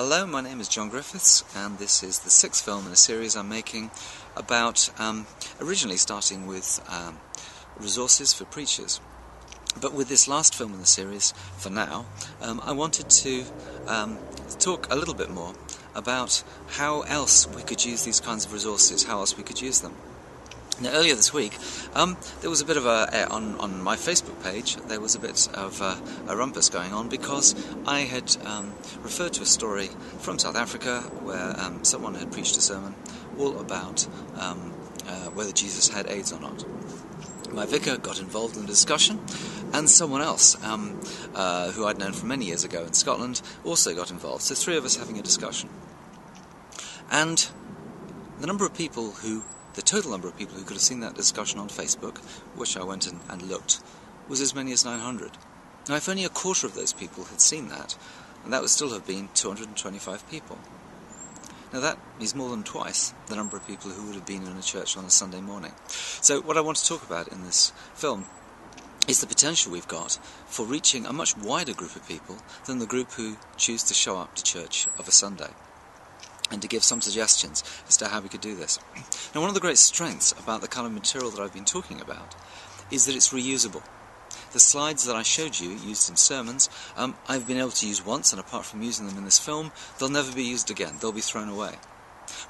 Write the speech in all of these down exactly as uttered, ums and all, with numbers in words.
Hello, my name is John Griffiths, and this is the sixth film in a series I'm making about um, originally starting with um, resources for preachers. But with this last film in the series, for now, um, I wanted to um, talk a little bit more about how else we could use these kinds of resources, how else we could use them. Now, earlier this week, um, there was a bit of a, on, on my Facebook page, there was a bit of a, a rumpus going on because I had um, referred to a story from South Africa where um, someone had preached a sermon all about um, uh, whether Jesus had AIDS or not. My vicar got involved in the discussion, and someone else, um, uh, who I'd known from many years ago in Scotland, also got involved. So three of us having a discussion. And the number of people who The total number of people who could have seen that discussion on Facebook, which I went in and looked, was as many as nine hundred. Now, if only a quarter of those people had seen that, and that would still have been two hundred twenty-five people. Now, that is more than twice the number of people who would have been in a church on a Sunday morning. So what I want to talk about in this film is the potential we've got for reaching a much wider group of people than the group who choose to show up to church of a Sunday, and to give some suggestions as to how we could do this. Now, one of the great strengths about the kind of material that I've been talking about is that it's reusable. The slides that I showed you, used in sermons, um, I've been able to use once, and apart from using them in this film, they'll never be used again. They'll be thrown away.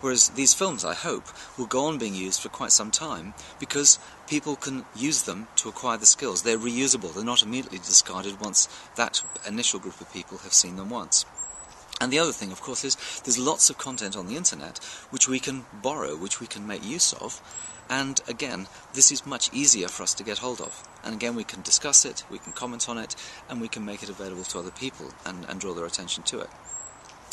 Whereas these films, I hope, will go on being used for quite some time, because people can use them to acquire the skills. They're reusable. They're not immediately discarded once that initial group of people have seen them once. And the other thing, of course, is there's lots of content on the internet which we can borrow, which we can make use of, and again, this is much easier for us to get hold of. And again, we can discuss it, we can comment on it, and we can make it available to other people and, and draw their attention to it.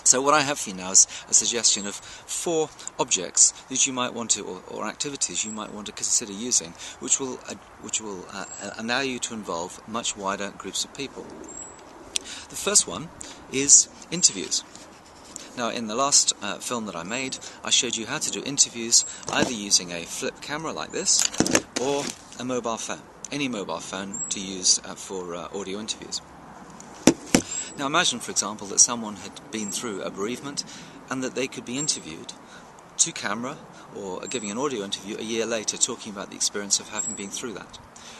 So what I have for you now is a suggestion of four objects that you might want to, or, or activities you might want to consider using, which will, uh, which will uh, allow you to involve much wider groups of people. The first one is interviews. Now, in the last uh, film that I made, I showed you how to do interviews either using a flip camera like this or a mobile phone, any mobile phone to use uh, for uh, audio interviews. Now, imagine, for example, that someone had been through a bereavement and that they could be interviewed to camera or giving an audio interview a year later talking about the experience of having been through that.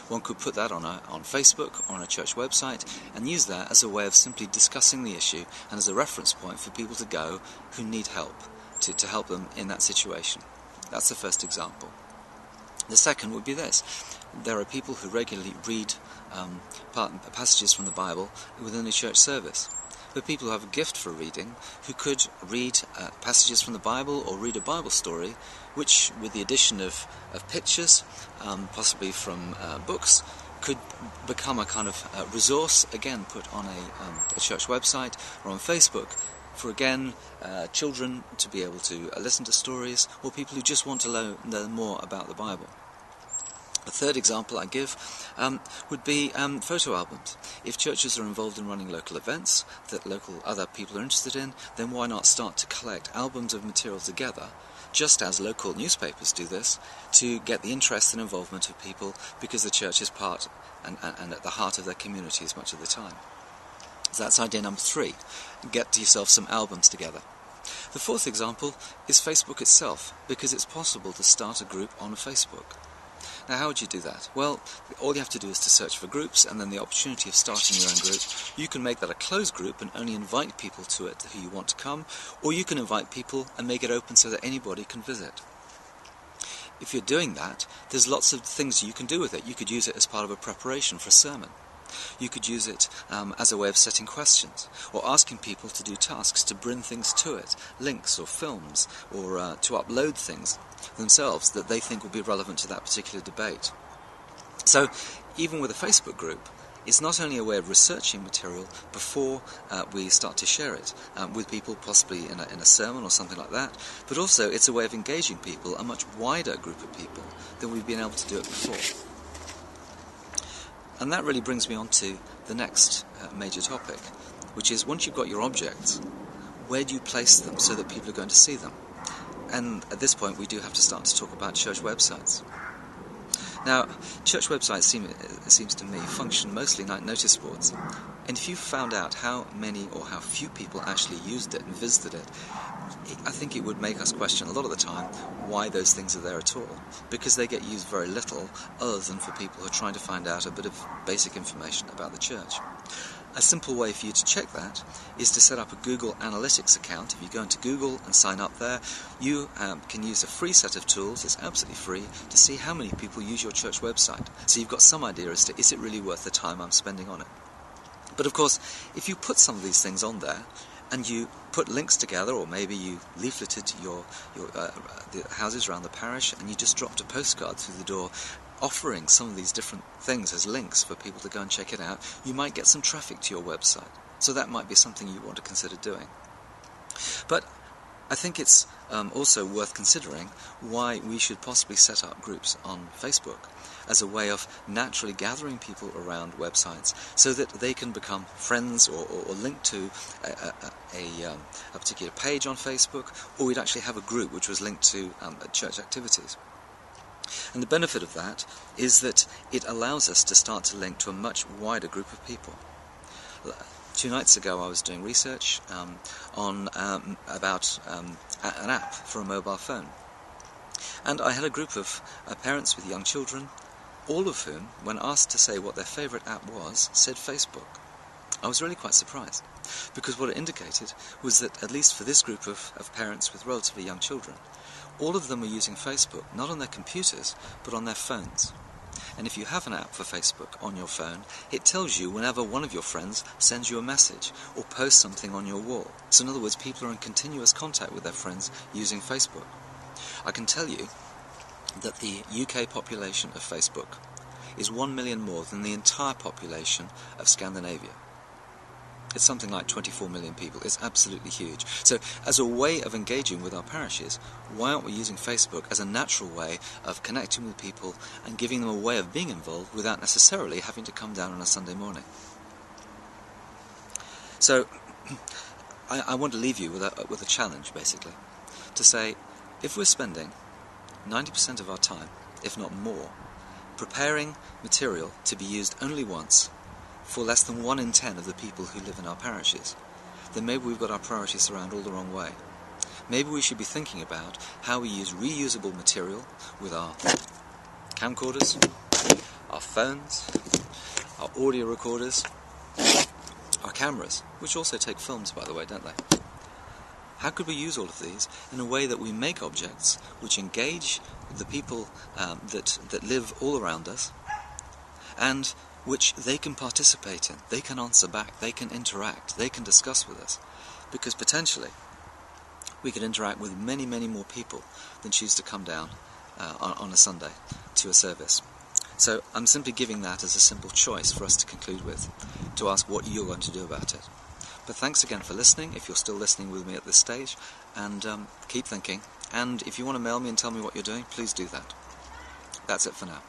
One could put that on, a, on Facebook, on a church website, and use that as a way of simply discussing the issue and as a reference point for people to go who need help, to, to help them in that situation. That's the first example. The second would be this. There are people who regularly read um, part, passages from the Bible within a church service. There are people who have a gift for reading, who could read uh, passages from the Bible or read a Bible story, which, with the addition of, of pictures, um, possibly from uh, books, could become a kind of uh, resource, again put on a, um, a church website or on Facebook, for again uh, children to be able to uh, listen to stories, or people who just want to lo- know more about the Bible. The third example I give um, would be um, photo albums. If churches are involved in running local events that local other people are interested in, then why not start to collect albums of material together, just as local newspapers do this, to get the interest and involvement of people, because the church is part and, and, and at the heart of their communities much of the time. So that's idea number three. Get yourself some albums together. The fourth example is Facebook itself, because it's possible to start a group on Facebook. Now, how would you do that? Well, all you have to do is to search for groups, and then the opportunity of starting your own group. You can make that a closed group and only invite people to it who you want to come, or you can invite people and make it open so that anybody can visit. If you're doing that, there's lots of things you can do with it. You could use it as part of a preparation for a sermon. You could use it um, as a way of setting questions, or asking people to do tasks, to bring things to it, links or films, or uh, to upload things themselves that they think will be relevant to that particular debate. So, even with a Facebook group, it's not only a way of researching material before uh, we start to share it um, with people, possibly in a, in a sermon or something like that, but also it's a way of engaging people, a much wider group of people than we've been able to do it before. And that really brings me on to the next uh, major topic, which is, once you've got your objects, where do you place them so that people are going to see them? And at this point we do have to start to talk about church websites. Now, church websites seem, it seems to me, function mostly like notice boards. And if you found out how many or how few people actually used it and visited it, I think it would make us question a lot of the time why those things are there at all, because they get used very little other than for people who are trying to find out a bit of basic information about the church. A simple way for you to check that is to set up a Google Analytics account. If you go into Google and sign up there, you um, can use a free set of tools, it's absolutely free, to see how many people use your church website. So you've got some idea as to, is it really worth the time I'm spending on it? But of course, if you put some of these things on there, and you put links together, or maybe you leafleted your, your uh, the houses around the parish, and you just dropped a postcard through the door offering some of these different things as links for people to go and check it out, you might get some traffic to your website. So that might be something you want to consider doing. But I think it's um, also worth considering why we should possibly set up groups on Facebook as a way of naturally gathering people around websites so that they can become friends or, or, or linked to a, a, a, um, a particular page on Facebook, or we'd actually have a group which was linked to um, church activities. And the benefit of that is that it allows us to start to link to a much wider group of people. Two nights ago I was doing research um, on um, about um, an app for a mobile phone. And I had a group of uh, parents with young children, all of whom, when asked to say what their favourite app was, said Facebook. I was really quite surprised, because what it indicated was that, at least for this group of, of parents with relatively young children, all of them were using Facebook, not on their computers, but on their phones. And if you have an app for Facebook on your phone, it tells you whenever one of your friends sends you a message or posts something on your wall. So in other words, people are in continuous contact with their friends using Facebook. I can tell you that the U K population of Facebook is one million more than the entire population of Scandinavia. It's something like twenty-four million people. It's absolutely huge. So as a way of engaging with our parishes, why aren't we using Facebook as a natural way of connecting with people and giving them a way of being involved without necessarily having to come down on a Sunday morning? So I, I want to leave you with a, with a challenge, basically, to say, if we're spending ninety percent of our time, if not more, preparing material to be used only once for less than one in ten of the people who live in our parishes, then maybe we've got our priorities around all the wrong way. Maybe we should be thinking about how we use reusable material with our camcorders, our phones, our audio recorders, our cameras, which also take films, by the way, don't they? How could we use all of these in a way that we make objects which engage the people um, that, that live all around us, and which they can participate in, they can answer back, they can interact, they can discuss with us, because potentially we could interact with many, many more people than choose to come down uh, on, on a Sunday to a service. So I'm simply giving that as a simple choice for us to conclude with, to ask what you're going to do about it. But thanks again for listening, if you're still listening with me at this stage, and um, keep thinking. And if you want to mail me and tell me what you're doing, please do that. That's it for now.